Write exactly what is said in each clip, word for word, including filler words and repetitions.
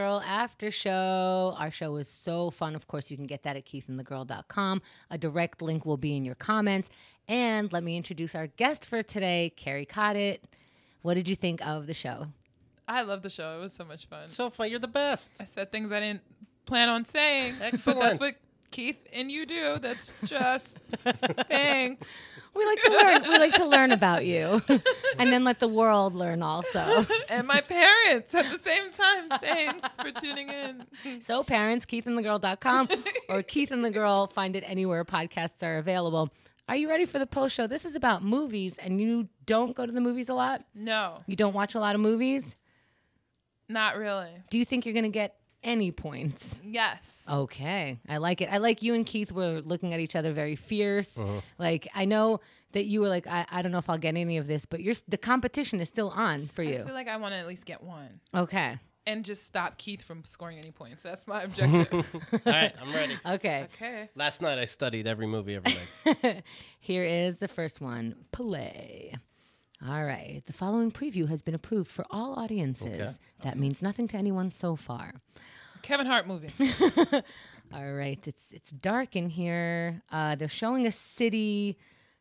Girl after show. Our show is so fun. Of course, you can get that at keith and the girl dot com. A direct link will be in your comments. And let me introduce our guest for today, Kerry Coddett. What did you think of the show? I love the show. It was so much fun. So far, you're the best. I said things I didn't plan on saying. Excellent. But that's what Keith and you do. That's just thanks. We like to learn. We like to learn about you, and then let the world learn also. And my parents at the same time. Thanks for tuning in. So, parents, keith and the girl dot com or Keith and the Girl. Find it anywhere podcasts are available. Are you ready for the post show? This is about movies, and you don't go to the movies a lot? No. You don't watch a lot of movies? Not really. Do you think you're going to get any points? Yes. Okay. I like it. I like you and Keith were looking at each other very fierce. Uh-huh. Like, I know that you were like, I, I don't know if I'll get any of this, but you're, the competition is still on for you. I feel like I want to at least get one. Okay. And just stop Keith from scoring any points. That's my objective. All right, I'm ready. Okay. Okay. Last night I studied every movie every night. Here is the first one, Play. All right. The following preview has been approved for all audiences. Okay. That okay. means nothing to anyone so far. Kevin Hart movie. All right. It's it's dark in here. Uh, they're showing a city.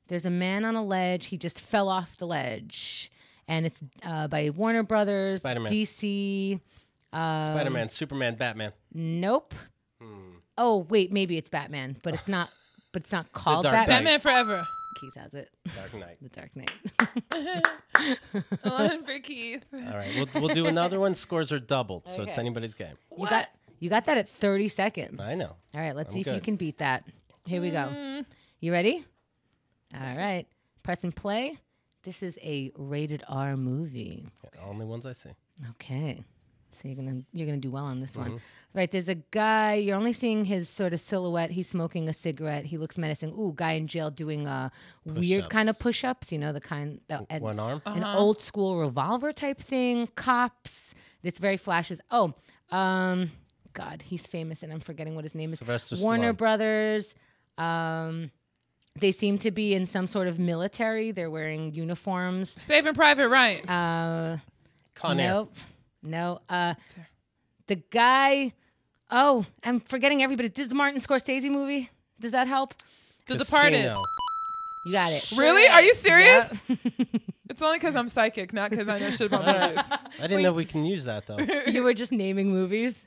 There's a man on a ledge. He just fell off the ledge. And it's uh, by Warner Brothers, Spider-Man. D C. Um, Spider-Man, Superman, Batman. Nope. Hmm. Oh wait, maybe it's Batman, but it's not. But it's not called Batman. Batman Forever. Keith has it. Dark Knight. The Dark Knight. One for Keith. All right, we'll we'll do another one. Scores are doubled, okay. So it's anybody's game. What? You got you got that at thirty seconds. I know. All right, let's I'm see good. if you can beat that. Here we go. Mm. You ready? All right. Press and play. This is a rated R movie. Okay. Only ones I see. Okay, so you're gonna you're gonna do well on this mm-hmm. one, right? There's a guy. You're only seeing his sort of silhouette. He's smoking a cigarette. He looks menacing. Ooh, guy in jail doing a push weird ups. kind of push-ups. You know, the kind that uh, one arm, uh-huh. an old school revolver type thing. Cops. It's very flashes. Oh, um, God, he's famous, and I'm forgetting what his name is. Sylvester Warner Stallone. Brothers. Um. They seem to be in some sort of military. They're wearing uniforms. Saving Private Ryan. Uh, Con Air. Nope. No. Uh, the guy. Oh, I'm forgetting everybody. This is the Martin Scorsese movie. Does that help? The Departed. You got it. Really? Are you serious? Yeah. It's only because I'm psychic, not because I know shit about movies. I didn't we, know we can use that, though. You were just naming movies?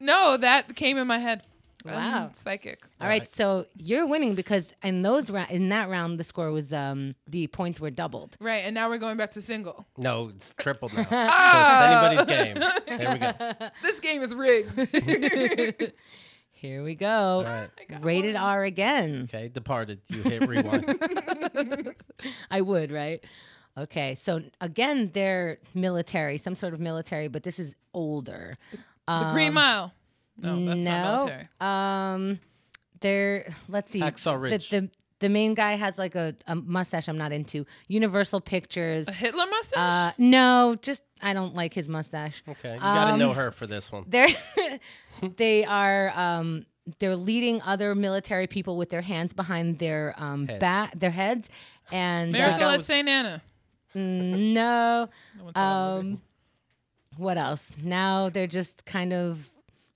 No, that came in my head. Wow, I'm psychic. All, All right. right, so you're winning because in those in that round the score was um the points were doubled. Right, and now we're going back to single. No, it's tripled now. Oh! So it's anybody's game. There we go. This game is rigged. Here we go. Right. Rated one. R again. Okay, Departed. You hit rewind. I would, right? Okay, so again they're military, some sort of military, but this is older. The, um, the Green Mile. No, that's no. not military. Um, there. Let's see. Hacksaw Ridge. The, the the main guy has like a, a mustache. I'm not into Universal Pictures. A Hitler mustache? Uh, no, just I don't like his mustache. Okay, you um, gotta know her for this one. They're they are um they're leading other military people with their hands behind their um heads. back their heads and. Miracle at Saint Anna. No. Um, what else? Now they're just kind of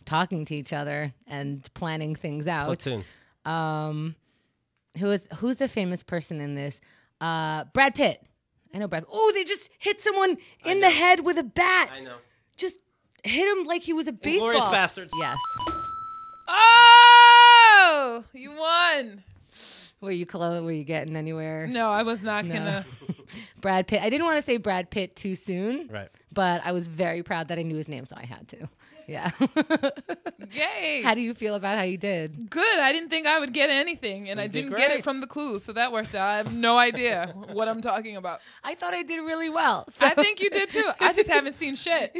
talking to each other and planning things out. Platoon. Um, who is who's the famous person in this? Uh, Brad Pitt. I know Brad. Oh, they just hit someone in the head with a bat. I know. Just hit him like he was a baseball. Inglourious Basterds. Yes. Oh, you won. Were you close? Were you getting anywhere? No, I was not no. gonna. Brad Pitt. I didn't want to say Brad Pitt too soon. Right. But I was very proud that I knew his name, so I had to. Yeah. Yay. How do you feel about how you did? Good. I didn't think I would get anything, and you I didn't did get it from the clues, so that worked out. I have no idea what I'm talking about. I thought I did really well. So. I think you did, too. I just haven't seen shit.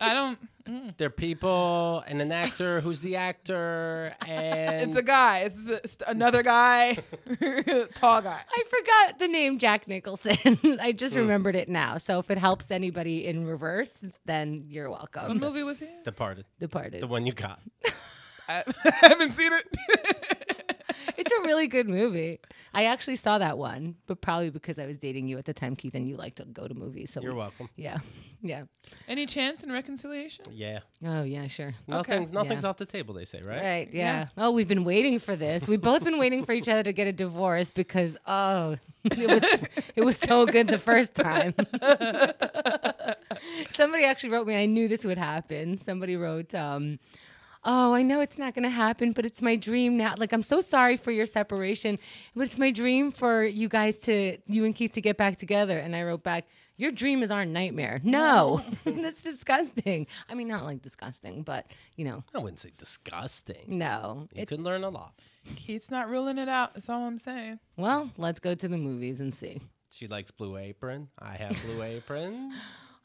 I don't... Mm. They're people and an actor. Who's the actor? And it's a guy. It's a, another guy. Tall guy. I forgot the name Jack Nicholson. I just mm. remembered it now. So if it helps anybody in reverse, then you're welcome. What movie was he? Departed. Departed. The one you got. I, I haven't seen it. It's a really good movie. I actually saw that one, but probably because I was dating you at the time, Keith, and you like to go to movies. So you're welcome. Yeah. Yeah. Any chance in reconciliation? Yeah. Oh, yeah, sure. Nothing's, nothing's yeah. off the table, they say, right? Right, yeah. yeah. Oh, we've been waiting for this. We've both been waiting for each other to get a divorce because, oh, it was it was so good the first time. Somebody actually wrote me, I knew this would happen. Somebody wrote... Um, oh, I know it's not going to happen, but it's my dream now. Like, I'm so sorry for your separation, but it's my dream for you guys to, you and Keith, to get back together. And I wrote back, your dream is our nightmare. No, that's disgusting. I mean, not like disgusting, but, you know. I wouldn't say disgusting. No. You can learn a lot. Keith's not ruling it out. That's all I'm saying. Well, let's go to the movies and see. She likes Blue Apron. I have Blue Apron.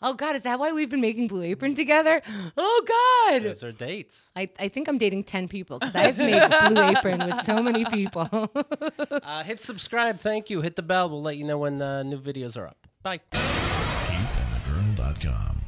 Oh, God, is that why we've been making Blue Apron together? Oh, God. Those are dates. I, I think I'm dating ten people because I've made Blue Apron with so many people. uh, hit subscribe. Thank you. Hit the bell. We'll let you know when uh, new videos are up. Bye. keith and the girl dot com